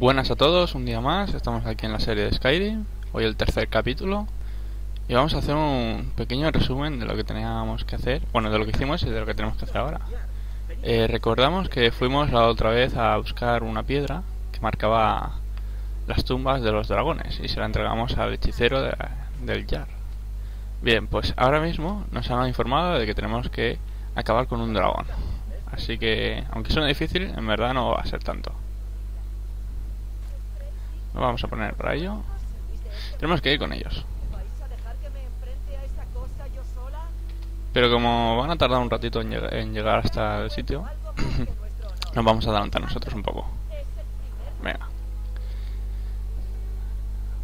Buenas a todos, un día más, estamos aquí en la serie de Skyrim, hoy el tercer capítulo y vamos a hacer un pequeño resumen de lo que teníamos que hacer, bueno, de lo que hicimos y de lo que tenemos que hacer ahora. Recordamos que fuimos la otra vez a buscar una piedra que marcaba las tumbas de los dragones y se la entregamos al hechicero del Jarl. Bien, pues ahora mismo nos han informado de que tenemos que acabar con un dragón, así que aunque suene difícil, en verdad no va a ser tanto. Lo vamos a poner para ello. Tenemos que ir con ellos. Pero como van a tardar un ratito en llegar hasta el sitio, nos vamos a adelantar nosotros un poco. Venga.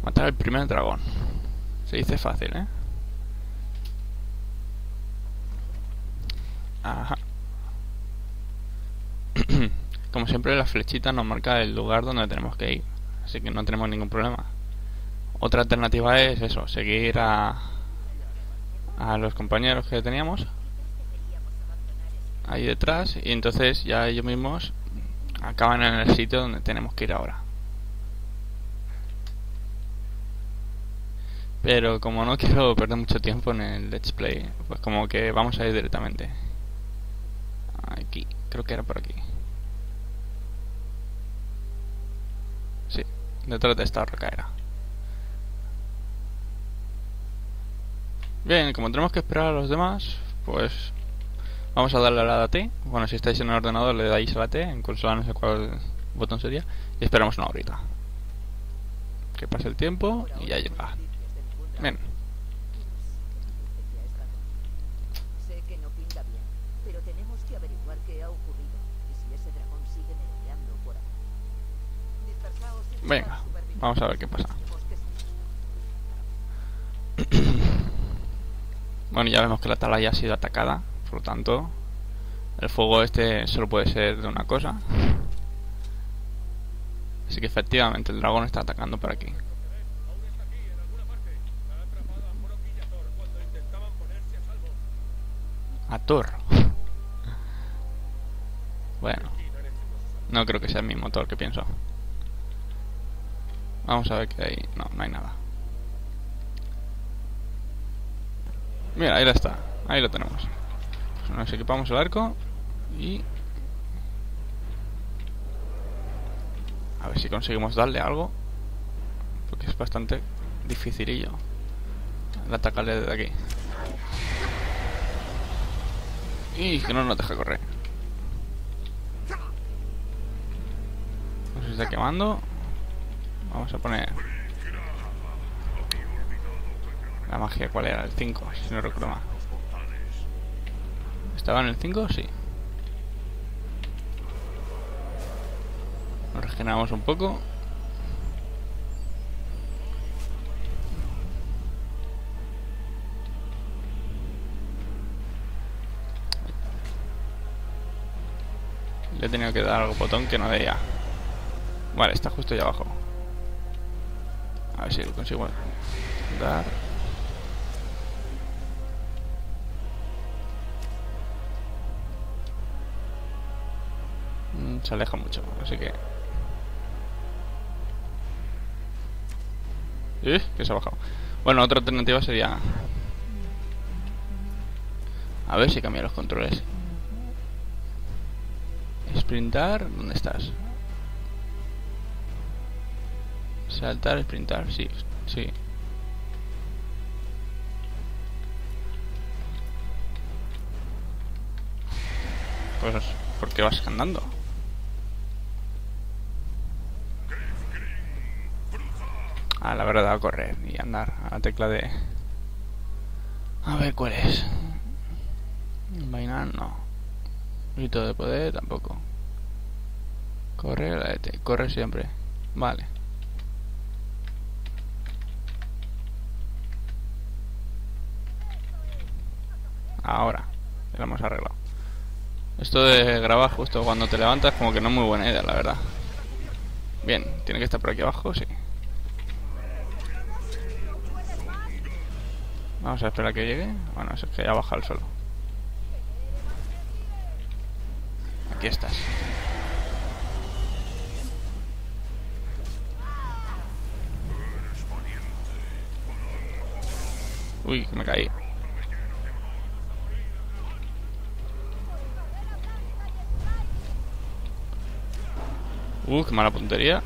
Matar al primer dragón. Se dice fácil, ¿eh? Ajá. Como siempre, la flechita nos marca el lugar donde tenemos que ir. Así que no tenemos ningún problema. Otra alternativa es eso, seguir a los compañeros que teníamos ahí detrás y entonces ya ellos mismos acaban en el sitio donde tenemos que ir ahora. Pero como no quiero perder mucho tiempo en el let's play, pues como que vamos a ir directamente. Aquí, creo que era por aquí. Sí, detrás de esta roca era. Bien, como tenemos que esperar a los demás, pues vamos a darle a la T. Bueno, si estáis en el ordenador le dais a la T, en consola no sé cuál botón sería, y esperamos una horita. Que pase el tiempo y ya llega. Bien. Venga, vamos a ver qué pasa. Bueno, ya vemos que la atalaya ha sido atacada, por lo tanto, el fuego este solo puede ser de una cosa. Así que efectivamente el dragón está atacando por aquí. A Thor. Bueno, no creo que sea el mismo Thor que pienso. Vamos a ver que hay... No, no hay nada. Mira, ahí la está. Ahí lo tenemos. Pues nos equipamos el arco y... A ver si conseguimos darle algo. Porque es bastante dificilillo el atacarle desde aquí. Y que no nos deja correr. Nos está quemando. Vamos a poner la magia, ¿cuál era? El 5, si no recuerdo mal. ¿Estaba en el 5? Sí. Nos regeneramos un poco. Le he tenido que dar al botón que no veía. Vale, está justo ahí abajo. A ver si lo consigo dar. Se aleja mucho, así que... que se ha bajado. Bueno, otra alternativa sería... A ver si cambia los controles. Sprintar, ¿dónde estás? Saltar, sprintar, sí, sí. Pues, ¿por qué vas andando? Ah, la verdad, a correr y andar a la tecla de... A ver cuál es. Bailar, no. Grito de poder, tampoco. Correr, la ET. Corre siempre. Vale. Ahora, ya lo hemos arreglado. Esto de grabar justo cuando te levantas como que no es muy buena idea, la verdad. Bien, tiene que estar por aquí abajo, sí. Vamos a esperar a que llegue. Bueno, es que ya baja el suelo. Aquí estás. Uy, que me caí. Qué mala puntería.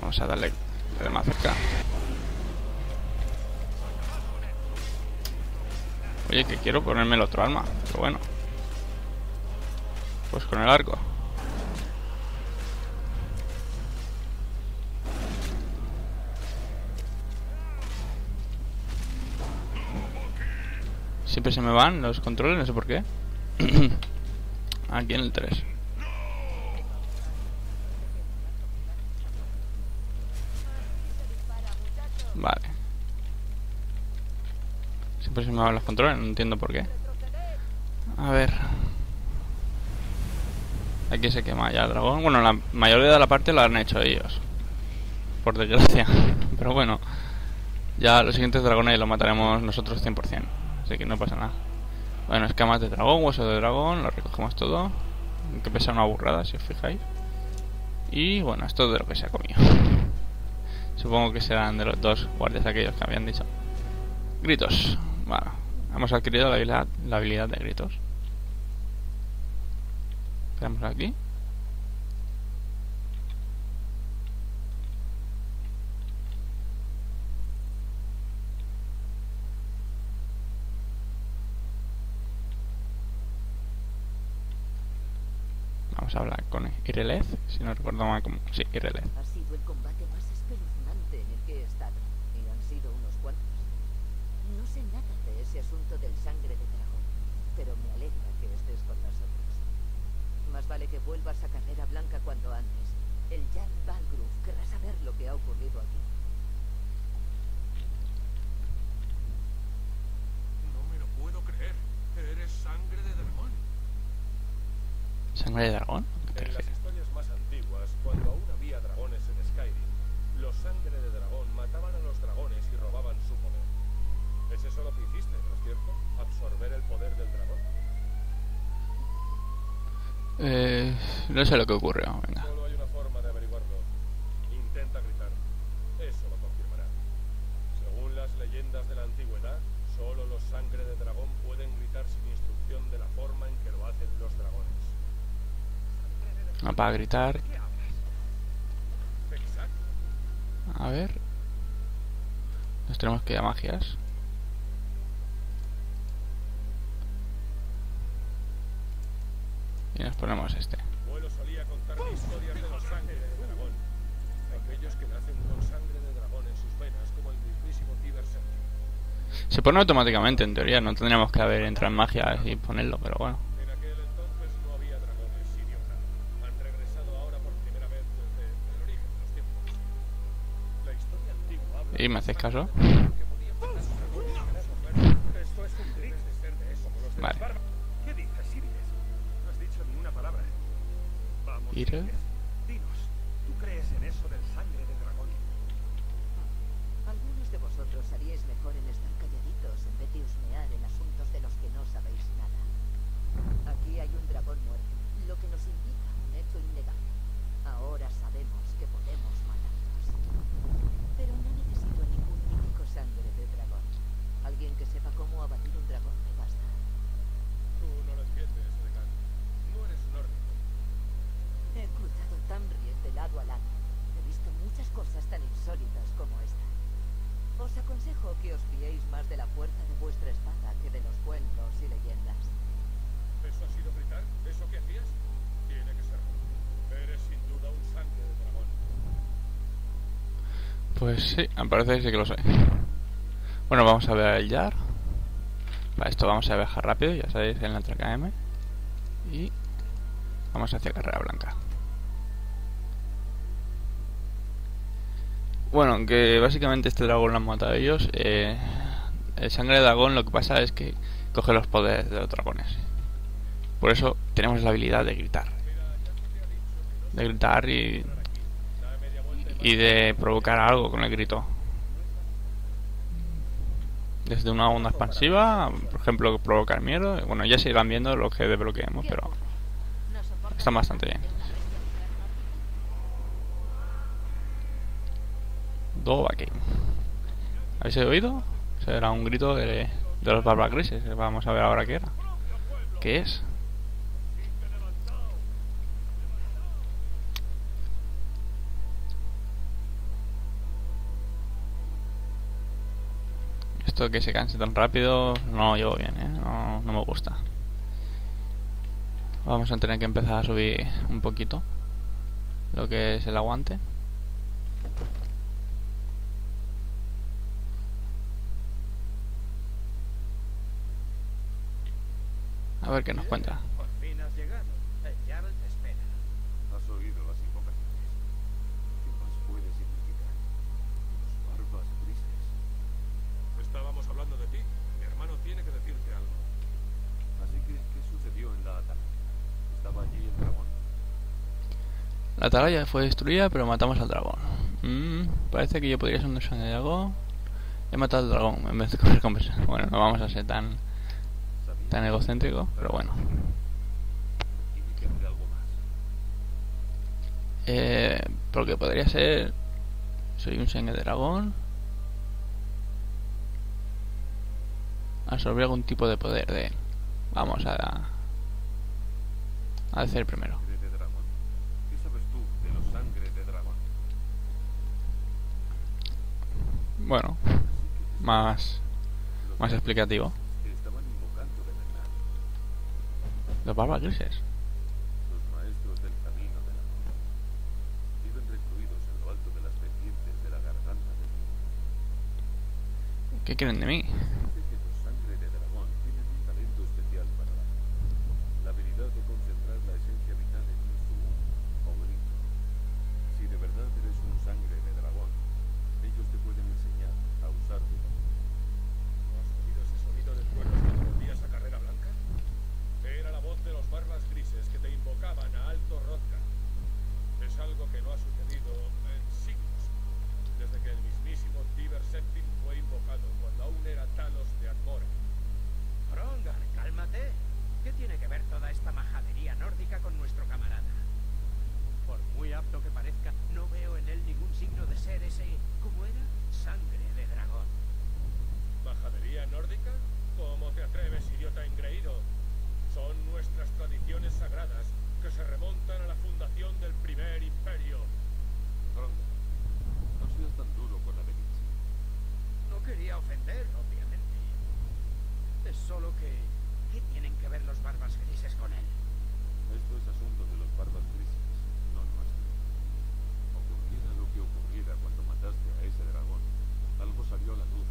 Vamos a darle más cerca. Oye, que quiero ponerme el otro arma, pero bueno. Pues con el arco. Siempre se me van los controles, no sé por qué. Aquí en el 3. Vale. Siempre se me van los controles, no entiendo por qué. A ver. Aquí se quema ya el dragón. Bueno, la mayoría de la parte la han hecho ellos, por desgracia. Pero bueno, ya los siguientes dragones los mataremos nosotros 100%. Así que no pasa nada. Bueno, escamas de dragón, hueso de dragón, lo recogemos todo. Que pesa una burrada, si os fijáis. Y bueno, esto es de lo que se ha comido. Supongo que serán de los dos guardias aquellos que habían dicho. Gritos. Bueno, hemos adquirido la habilidad de gritos. Esperamos aquí. Vamos a hablar con Irelez, si no recuerdo mal como... Sí, Irelez. Ha sido el combate más espeluznante en el que he estado, y han sido unos cuantos. No sé nada de ese asunto del sangre de dragón, pero me alegra que estés con nosotros. Más vale que vuelvas a Carrera Blanca cuanto antes. El Jarl Balgruuf querrá saber lo que ha ocurrido aquí. No me lo puedo creer. Eres sangre de dragón. ¿Sangre de dragón? En las historias más antiguas, cuando aún había dragones en Skyrim, los sangre de dragón mataban a los dragones y robaban su poder. Es eso lo que hiciste, ¿no es cierto? Absorber el poder del dragón. No sé lo que ocurrió, venga. Solo hay una forma de averiguarlo. Intenta gritar. Eso lo confirmará. Según las leyendas de la antigüedad, solo los sangre de dragón pueden gritar sin instrucción de la forma en que lo hacen los dragones. No, para gritar. A ver. Nos tenemos que ir a magias. Y nos ponemos este. Abuelo solía contar historias de los sangre de dragón. Aquellos que nacen con sangre de dragón en sus venas, como el mismísimo Tiber Sergio. Se pone automáticamente, en teoría. No tendríamos que haber entrado en magia y ponerlo, pero bueno. ¿Y me haces caso? Vale. ¿Ir? ¿Tú crees en eso del sangre de dragón? Algunos de vosotros haríais mejor en estar calladitos en vez de husmear en asuntos de los que no sabéis nada. Aquí hay un dragón muerto, lo que nos indica un hecho ilegal. Ahora sabemos que podemos matarlos. Pero no necesito ningún mítico sangre de dragón. Alguien que sepa cómo abatir un dragón me basta. Tú no lo entiendes, Regan. No eres un órnico. He cruzado Tamriel de lado a lado. He visto muchas cosas tan insólitas como esta. Os aconsejo que os fiéis más de la fuerza de vuestra espada que de los cuentos y leyendas. ¿Eso ha sido gritar? ¿Eso que hacías? Tiene que ser. Eres sin duda un sangre de dragón. Pues sí, me parece que sí que lo sé. Bueno, vamos a ver el Jarl. Para esto vamos a viajar rápido, ya sabéis, en la traca M. Y vamos hacia Carrera Blanca. Bueno, aunque básicamente este dragón lo han matado ellos. El sangre de dragón lo que pasa es que coge los poderes de los dragones. Por eso tenemos la habilidad de gritar. De gritar y de provocar algo con el grito. Desde una onda expansiva, por ejemplo, provocar miedo. Bueno, ya se irán viendo lo que desbloqueemos, pero está bastante bien. Dovahkiin. ¿Habéis oído? Era un grito de los Barbagrises. Vamos a ver ahora qué era. ¿Qué es? Esto que se canse tan rápido no lo llevo bien, no me gusta. Vamos a tener que empezar a subir un poquito lo que es el aguante. A ver qué nos cuenta. Por fin has llegado. El Jarl te espera. ¿Has oído las invocaciones? ¿Qué más puede significar? Los barbas grises. Estábamos hablando de ti. Mi hermano tiene que decirte algo. Así que, ¿qué sucedió en la atalaya? ¿Estaba allí el dragón? La atalaya fue destruida, pero matamos al dragón. Parece que yo podría ser un desengañado. He matado al dragón en vez de comer conversar. Bueno, no vamos a ser tan egocéntrico, pero bueno. Porque podría ser... Soy un sangre de dragón. Absorber algún tipo de poder de él. Vamos a hacer primero. ¿Qué sabes tú de los sangre de dragón? Bueno, más explicativo. Los Barbagrises. Los maestros del camino de la vida viven recluidos en lo alto de las pendientes de la garganta del mundo. ¿Qué creen de mí? Dice que los sangre de dragón tienen un talento especial para la habilidad de concentrar la esencia vital en un zumo o grito. Si de verdad eres un sangre de dragón, ellos te pueden enseñar a usar tu poder. ¿No has oído ese sonido del cuerpo cuando volvías a Carrera Blanca? Era la voz de los barbas grises que te invocaban a alto Rodka. Es algo que no ha sucedido en siglos, desde que el mismísimo Tiber VII fue invocado cuando aún era Talos de Armor. Hrongar, cálmate. ¿Qué tiene que ver toda esta majadería nórdica con nuestro camarada? Por muy apto que parezca, no veo en él ningún signo de ser ese... ¿Cómo era? Sangre de dragón. ¿Majadería nórdica? ¿Cómo te atreves, idiota engreído? Son nuestras tradiciones sagradas que se remontan a la fundación del primer imperio. Ronda, no seas tan duro con la milicia. No quería ofender, obviamente. Es solo que... ¿Qué tienen que ver los barbas grises con él? Esto es asunto de los barbas grises, no nuestro. Ocurriera lo que ocurriera cuando mataste a ese dragón, algo salió a la luz.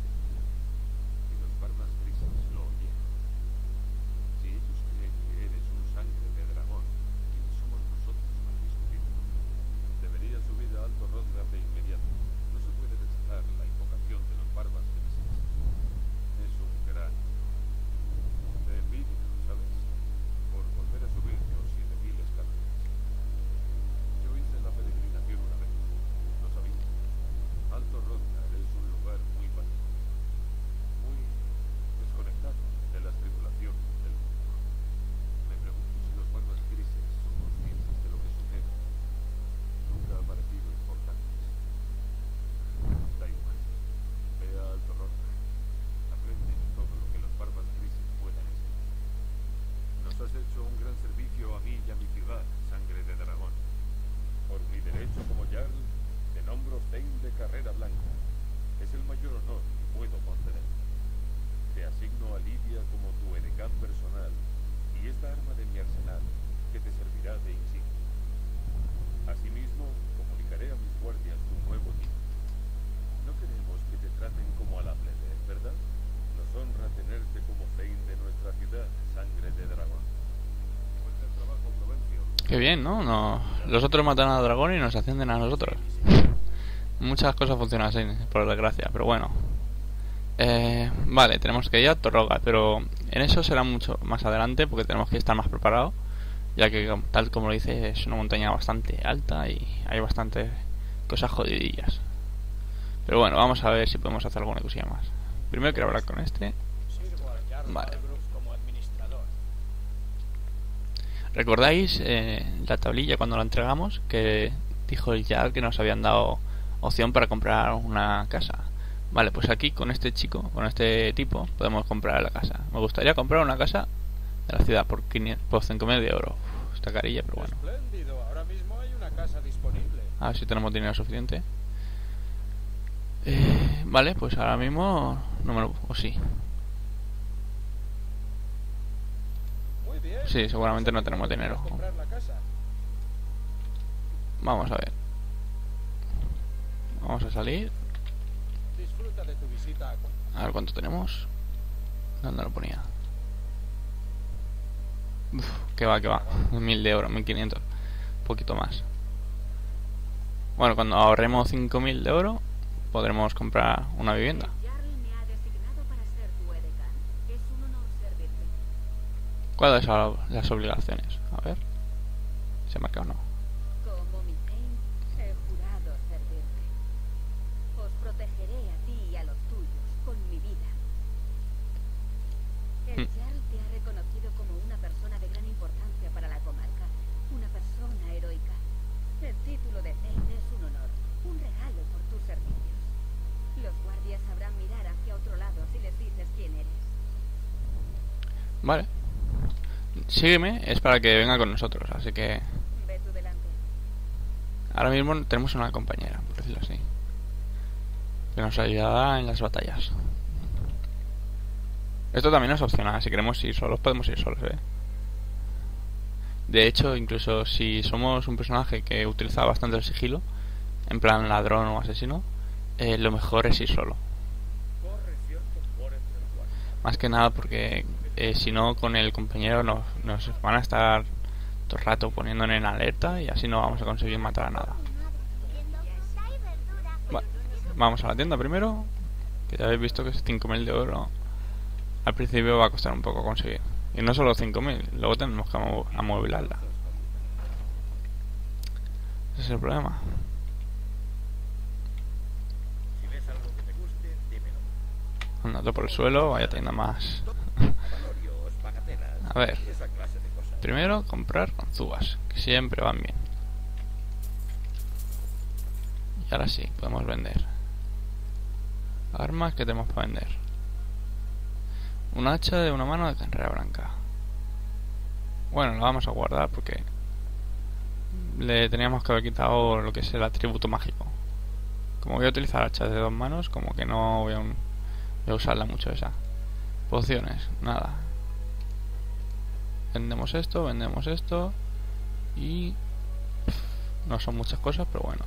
Y los barbas grises lo oyeron. Si ellos creen que eres un sangre de dragón, ¿quiénes somos nosotros para discutirlo? Deberías subir a alto Rodra de inmediato. No se puede rechazar la invocación de los barbas grises. Es un gran... Te envidio, ¿sabes? Por volver a subir los 7000 escalones. Yo hice la peregrinación una vez. ¿Lo sabías? Alto Rodra es un lugar muy vacío. Muy desconectado de las tribulaciones del mundo. Me pregunto si los barbas grises son conscientes de lo que sucede. Nunca ha parecido importantes. Da igual. Ve a Alto Roca. Aprende todo lo que los barbas grises puedan enseñar. Nos has hecho un gran servicio a mí y a mi ciudad, sangre de dragón. Por mi derecho como Jarl, te nombro Thane de Carrera Blanca. Es el mayor honor que puedo conceder. Te asigno a Lidia como tu edecán personal y esta arma de mi arsenal que te servirá de insignia. Asimismo, comunicaré a mis guardias tu nuevo título. No queremos que te traten como a la plebe, ¿verdad? Nos honra tenerte como Thane de nuestra ciudad, sangre de dragón. Vuelve al trabajo, Provencio. Qué bien, ¿no? Los otros matan al dragón y nos ascienden a nosotros. Muchas cosas funcionan así, por desgracia, pero bueno. Vale, tenemos que ir a Torroga, pero en eso será mucho más adelante porque tenemos que estar más preparados, ya que tal como lo dice es una montaña bastante alta y hay bastantes cosas jodidillas. Pero bueno, vamos a ver si podemos hacer alguna cosilla más. Primero quiero hablar con este. Vale. ¿Recordáis la tablilla cuando la entregamos que dijo el Jarl que nos habían dado opción para comprar una casa. Vale, pues aquí con este chico, con este tipo, podemos comprar la casa. Me gustaría comprar una casa de la ciudad por 5.000 de oro. Uf, está carilla, pero bueno. Ahora mismo hay una casa disponible. A ver si tenemos dinero suficiente. Vale, pues ahora mismo no me lo... o sí. Muy bien. Sí, seguramente no tenemos dinero. Vamos a ver. Vamos a salir. A ver cuánto tenemos. ¿Dónde lo ponía? Uf, que va 1.000 de oro, 1.500. Un poquito más. Bueno, cuando ahorremos 5.000 de oro podremos comprar una vivienda. ¿Cuáles son las obligaciones? A ver. ¿Se marca o no? Vale. Sígueme, es para que venga con nosotros, así que... Ve tú delante. Ahora mismo tenemos una compañera, por decirlo así, que nos ayudará en las batallas. Esto también es opcional, si queremos ir solos podemos ir solos, ¿eh? De hecho, incluso si somos un personaje que utiliza bastante el sigilo, en plan ladrón o asesino, lo mejor es ir solo. Más que nada porque... si no, con el compañero nos van a estar todo el rato poniéndonos en alerta y así no vamos a conseguir matar a nada. Vamos a la tienda primero, que ya habéis visto que es 5.000 de oro. Al principio va a costar un poco conseguir. Y no solo 5.000, luego tenemos que amovilarla. Ese es el problema. Andando por el suelo, vaya tienda más. A ver, primero comprar ganzúas, que siempre van bien. Y ahora sí, podemos vender. Armas que tenemos para vender. Un hacha de una mano de Carrera Blanca. Bueno, la vamos a guardar porque le teníamos que haber quitado lo que es el atributo mágico. Como voy a utilizar hachas de dos manos, como que no voy a usarla mucho esa. Pociones, nada. Vendemos esto y... no son muchas cosas, pero bueno.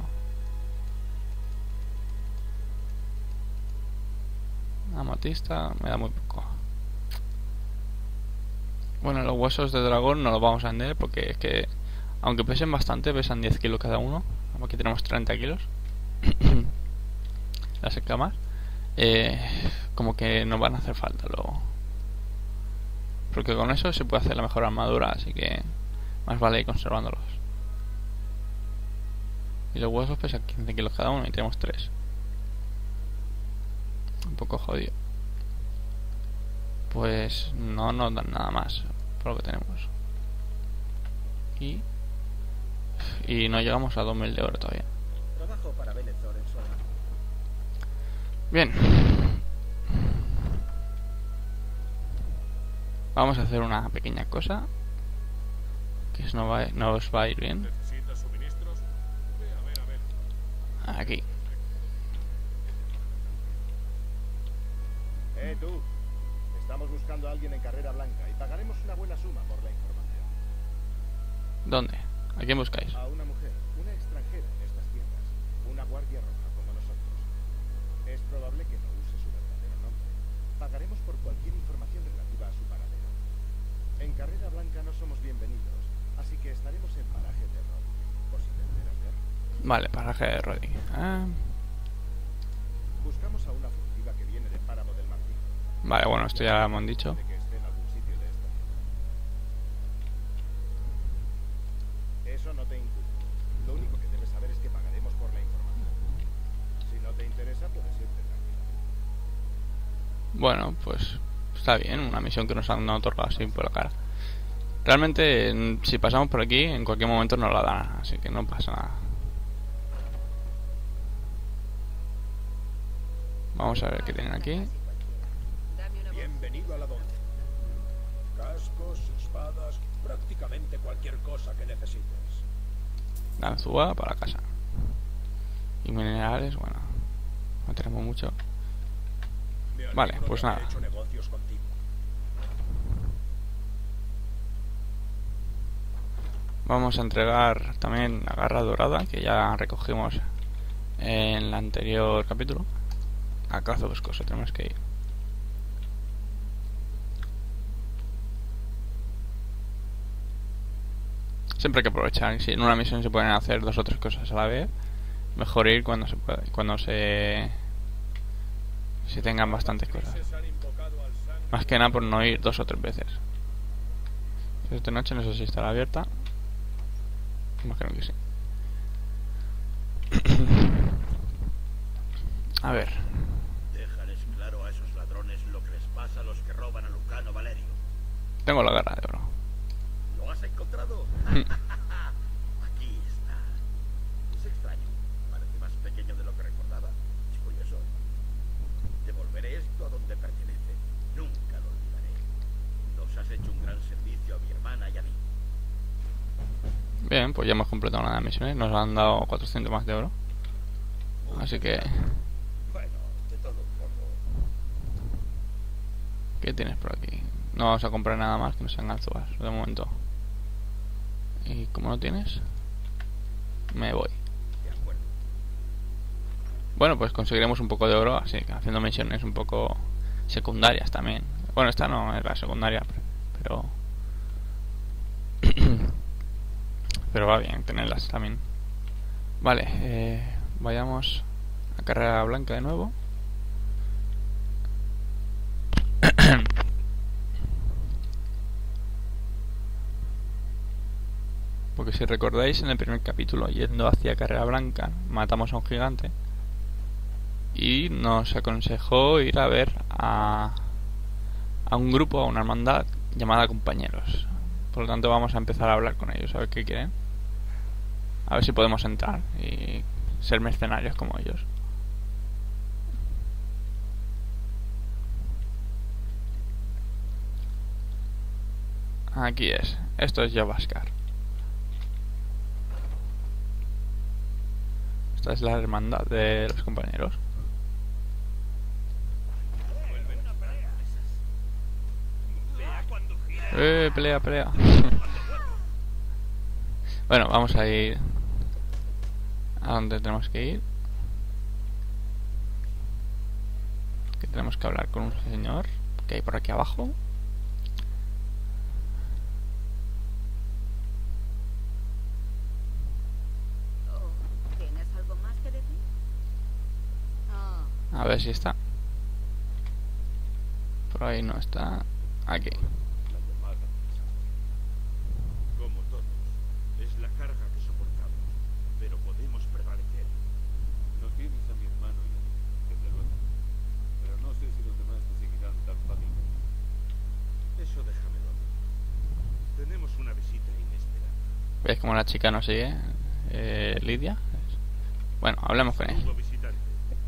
Amatista me da muy poco. Bueno, los huesos de dragón no los vamos a vender porque es que... aunque pesen bastante, pesan 10 kilos cada uno. Aquí tenemos 30 kilos. Las escamas. Como que nos van a hacer falta luego. Porque con eso se puede hacer la mejor armadura, así que más vale ir conservándolos. Y los huesos pesan 15 kilos cada uno y tenemos 3. Un poco jodido. Pues no nos dan nada más por lo que tenemos. Y no llegamos a 2.000 de oro todavía. Bien. Vamos a hacer una pequeña cosa que nos va a ir bien. Aquí. Tú. Estamos buscando a alguien en Carrera Blanca y pagaremos una buena suma por la información. ¿Dónde? ¿A quién buscáis? A una mujer, una extranjera en estas tierras, una guardia roja como nosotros. Es probable que no use su verdadero nombre. Pagaremos por cualquier información relativa a su paradero. En Carrera Blanca no somos bienvenidos, así que estaremos en paraje de Roddy, por si te enteras de él. Vale, paraje de Roddy. Buscamos a una furtiva que viene de Páramo del Martillo. Vale, bueno, esto ya lo hemos dicho. De que esté en algún sitio de esta. Eso no te inculpa. Lo único que debes saber es que pagaremos por la información. Si no te interesa, puedes irte tranquilo. Bueno, pues... está bien, una misión que nos han otorgado así por la cara. Realmente, si pasamos por aquí, en cualquier momento nos la dan, así que no pasa nada. Vamos a ver qué tienen aquí. Bienvenido a la donde. Cascos, espadas, prácticamente cualquier cosa que necesites. Ganzúa para casa. Y minerales, bueno, no tenemos mucho. Vale, pues nada. Vamos a entregar también la garra dorada que ya recogimos en el anterior capítulo. A caza dos cosas, tenemos que ir. Siempre hay que aprovechar. Si en una misión se pueden hacer dos o tres cosas a la vez, mejor ir cuando se puede, cuando se tengan bastantes cosas. Más que nada por no ir dos o tres veces. Esta noche no sé si estará abierta. Imagino que sí. A ver. Déjales claro a esos ladrones lo que les pasa a los que roban a Lucano Valerio. Tengo la garra de oro. ¿Lo has encontrado? Aquí está. Es extraño. Parece más pequeño de lo que recordaba. Es curioso. Devolveré esto a donde pertenece. Nunca lo olvidaré. Nos has hecho un gran servicio a mi hermana y a mí. Bien, pues ya hemos completado una de las misiones. Nos han dado 400 más de oro. Así que... Bueno, de todo un poco. ¿Qué tienes por aquí? No vamos a comprar nada más que no sean ganzúas de momento. ¿Y como no tienes? Me voy. De acuerdo. Bueno, pues conseguiremos un poco de oro, así que haciendo misiones un poco secundarias también. Bueno, esta no es la secundaria, pero... pero va bien tenerlas también. Vale, vayamos a Carrera Blanca de nuevo. Porque si recordáis, en el primer capítulo, yendo hacia Carrera Blanca, matamos a un gigante. Y nos aconsejó ir a ver a un grupo, a una hermandad llamada Compañeros. Por lo tanto vamos a empezar a hablar con ellos, a ver qué quieren. A ver si podemos entrar y ser mercenarios como ellos. Aquí es. Esto es Jabascar. Esta es la hermandad de los compañeros. Pelea. Bueno, vamos a ir a donde tenemos que ir. Que tenemos que hablar con un señor que hay por aquí abajo. ¿Tienes algo más que decir? A ver si está. Por ahí no está. Aquí. ¿Veis como la chica nos sigue? Lidia. Bueno, hablemos con ella.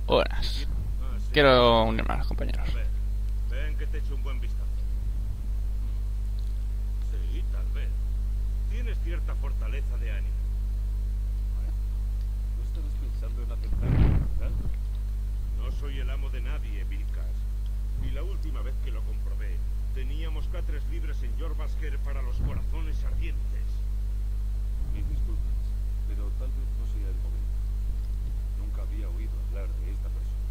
Buenas. Quiero unirme a los compañeros. Ven que te echo un buen vistazo. Sí, tal vez. Tienes cierta fortaleza de ánimo. ¿No estabas pensando en aceptarme, verdad? No soy el amo de nadie, Vilkas. Y la última vez que lo comprobé, teníamos catres libres en Jorvasker para los corazones ardientes. Mis disculpas, pero tal vez no sea el momento. Nunca había oído hablar de esta persona.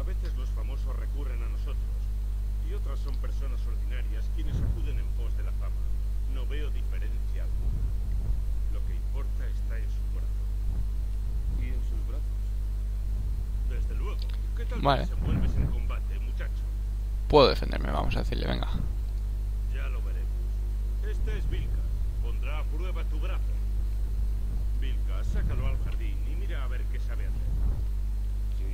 A veces los famosos recurren a nosotros, y otras son personas ordinarias quienes acuden en pos de la fama. No veo diferencia alguna. Lo que importa está en su corazón. ¿Y en sus brazos? Desde luego. ¿Qué tal vale. Que se envuelves en combate, muchacho? Puedo defenderme, vamos a decirle, venga. Ya lo veremos. Este es Vilkas. Pondrá a prueba tu brazo. Vilka, sácalo al jardín y mira a ver qué sabe hacer. Sí.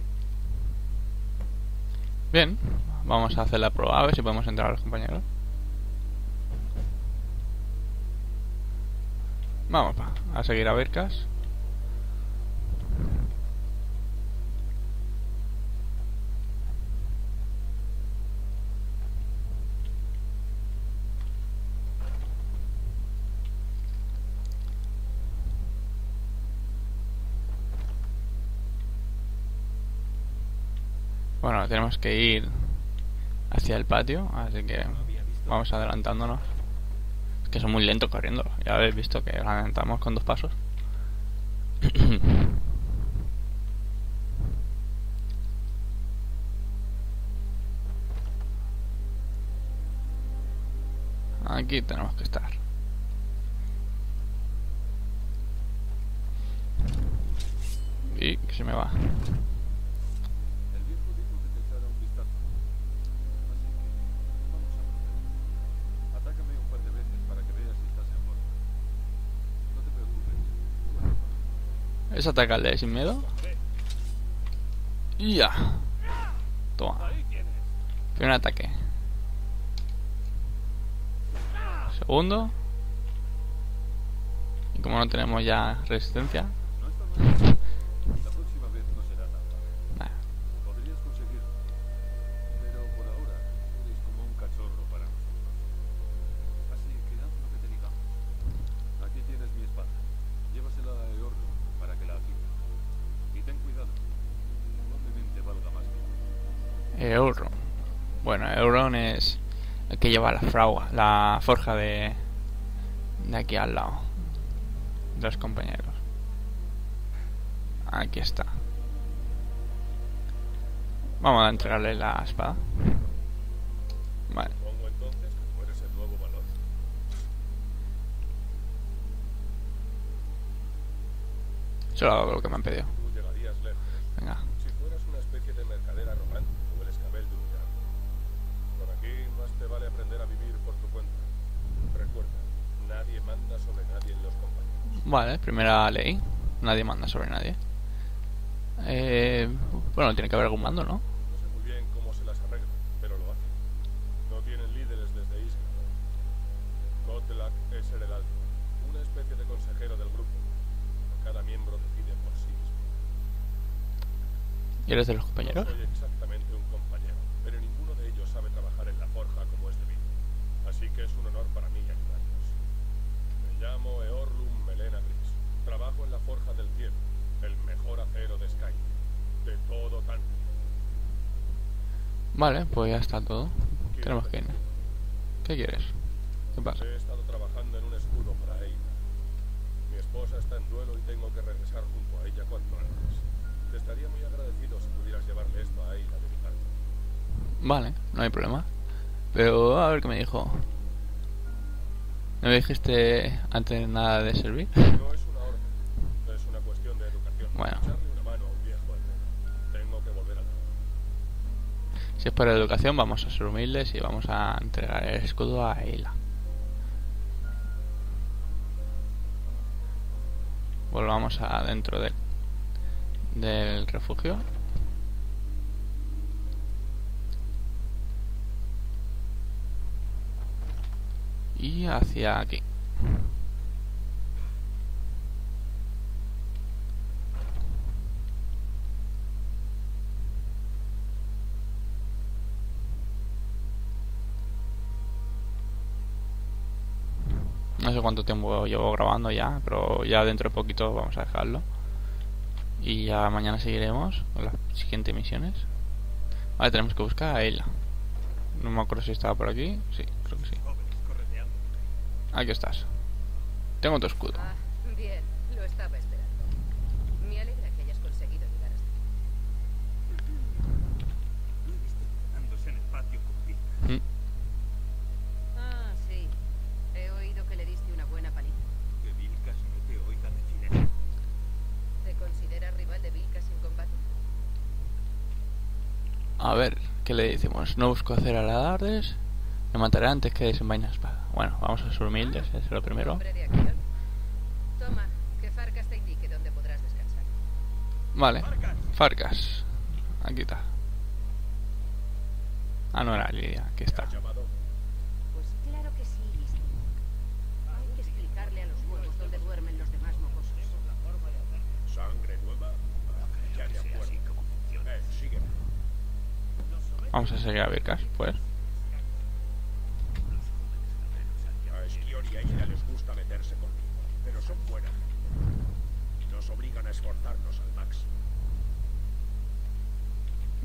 Bien, vamos a hacer la prueba, a ver si podemos entrar a los compañeros. Vamos a seguir a Vilkas. Bueno, tenemos que ir hacia el patio, así que vamos adelantándonos. Es que son muy lentos corriendo, ya habéis visto que adelantamos con 2 pasos. Aquí tenemos que estar. Y que se me va. Es atacarle sin miedo. Y ya. Toma. Primer ataque. Segundo. Y como no tenemos ya resistencia. Eorlum. Bueno, Eorlum es el que lleva la forja de aquí al lado. De los compañeros. Aquí está. Vamos a entregarle la espada. Vale. Supongo entonces que tú eres el nuevo valor. Solo hago lo que me han pedido. Tú llegarías lejos. Venga. Si fueras una especie de mercadera romántica. Te vale aprender a vivir por tu cuenta. Recuerda, nadie manda sobre nadie en los compañeros. Vale, primera ley. Nadie manda sobre nadie. Bueno, tiene que haber algún mando, ¿no? No sé muy bien cómo se las arreglan, pero lo hacen. No tienen líderes desde Isla. Kotlak es el heraldo, una especie de consejero del grupo. Cada miembro decide por sí mismo. ¿Y eres de los compañeros? No soy exactamente un compañero, pero ninguno de ellos sabe trabajar en la forja como es debido. Así que es un honor para mí ayudarlos. Me llamo Eorlum Melena Gris. Trabajo en la forja del tiempo, el mejor acero de Skyrim, de todo tanto. Vale, pues ya está todo. Tenemos que ir. ¿Qué quieres? ¿Qué pasa? He estado trabajando en un escudo para Aela. Mi esposa está en duelo y tengo que regresar junto a ella cuanto antes. Te estaría muy agradecido si pudieras llevarle esto a Aela de mi parte. Vale, no hay problema. Pero a ver qué me dijo. ¿No me dijiste antes nada de servir? No es una orden, es una cuestión de educación. Bueno. Echarle una mano a un viejo al menos. Tengo que volver a trabajar. Si es para educación, vamos a ser humildes y vamos a entregar el escudo a Aela. Volvamos adentro del refugio. Y hacia aquí. No sé cuánto tiempo llevo grabando ya, pero ya dentro de poquito vamos a dejarlo. Y ya mañana seguiremos con las siguientes misiones. Vale, tenemos que buscar a Aela. No me acuerdo si estaba por aquí. Sí, creo que sí. Aquí estás. Tengo tu escudo. Ah, bien, lo estaba esperando. Me alegra que hayas conseguido llegar hasta aquí. Lo he visto dándose en el patio con Vilkas. Ah, sí. He oído que le diste una buena paliza. Que Vilkas no te oiga decir eso. ¿Te consideras rival de Vilkas en combate? A ver, ¿qué le decimos? No busco hacer alardes. Me matará antes que desenvaine la espada. Bueno, vamos a ser humildes, eso es lo primero. Toma, que Farkas te indique dónde podrás descansar. Vale, Farkas. Aquí está. Ah, no era Lidia, aquí está. Pues claro que sí, Lidia. Hay que explicarle a los nuevos dónde duermen los demás mocosos. Sangre nueva. Ya te acuerdo cómo funciona. Sígueme. Vamos a seguir a Vilkas, pues. Ya les gusta meterse conmigo, pero son buenas. Nos obligan a esforzarnos al máximo.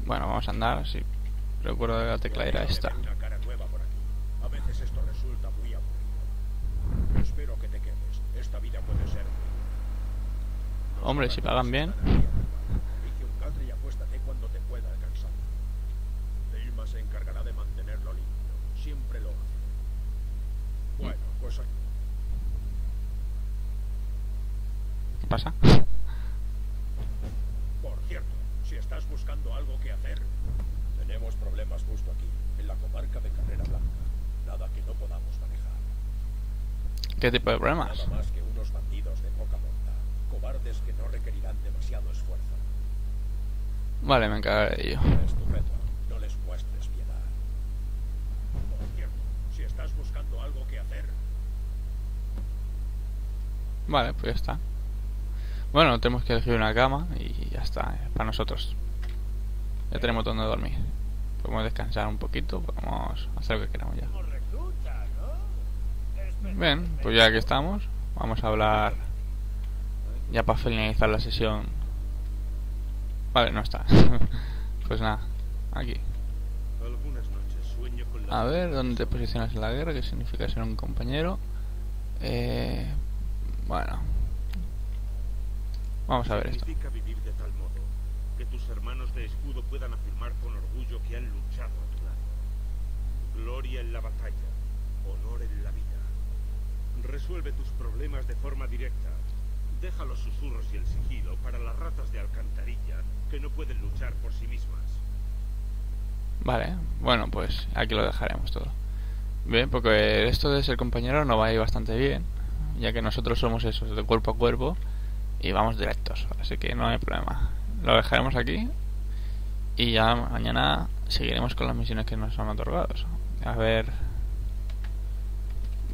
Bueno, vamos a andar, sí. Recuerdo que la tecla era esta. Hombre, si pagan bien. ¿Qué pasa? Por cierto, si estás buscando algo que hacer, tenemos problemas justo aquí, en la comarca de Carrera Blanca. Nada que no podamos manejar. ¿Qué tipo de problemas? Nada más que unos bandidos de poca monta, cobardes que no requerirán demasiado esfuerzo. Vale, me encargaré de ello. Estupendo, no les muestres piedad. Por cierto, si estás buscando algo que hacer. Vale, pues ya está. Bueno, tenemos que elegir una cama y ya está, para nosotros. Ya tenemos donde dormir. Podemos descansar un poquito, podemos hacer lo que queramos ya. Bien, pues ya que estamos, vamos a hablar. Ya para finalizar la sesión. Vale, no está. Pues nada, aquí. A ver, ¿dónde te posicionas en la guerra? ¿Qué significa ser un compañero? Bueno. Vamos a ver esto. Significa vivir de tal modo que tus hermanos de escudo puedan afirmar con orgullo que han luchado a tu lado. Gloria en la batalla, honor en la vida. Resuelve tus problemas de forma directa. Deja los susurros y el sigilo para las ratas de alcantarilla que no pueden luchar por sí mismas. Vale, bueno, pues aquí lo dejaremos todo. Bien, porque esto de ser compañero nos va a ir bastante bien, ya que nosotros somos esos de cuerpo a cuerpo. Y vamos directos, así que no hay problema. Lo dejaremos aquí. Y ya mañana seguiremos con las misiones que nos han otorgado. A ver.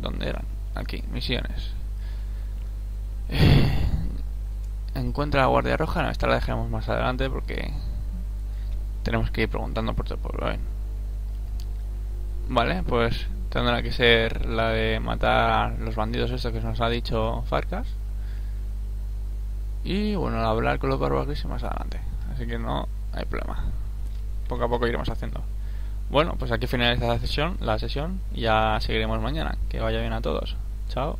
¿Dónde eran? Aquí, misiones. Encuentra a la Guardia Roja. No, esta la dejaremos más adelante porque tenemos que ir preguntando por todo el pueblo. ¿Ven? Vale, pues tendrá que ser la de matar los bandidos, esto que nos ha dicho Farkas. Y bueno, al hablar con los Barbagrises más adelante. Así que no hay problema. Poco a poco iremos haciendo. Bueno, pues aquí finaliza la sesión. Ya seguiremos mañana. Que vaya bien a todos. Chao.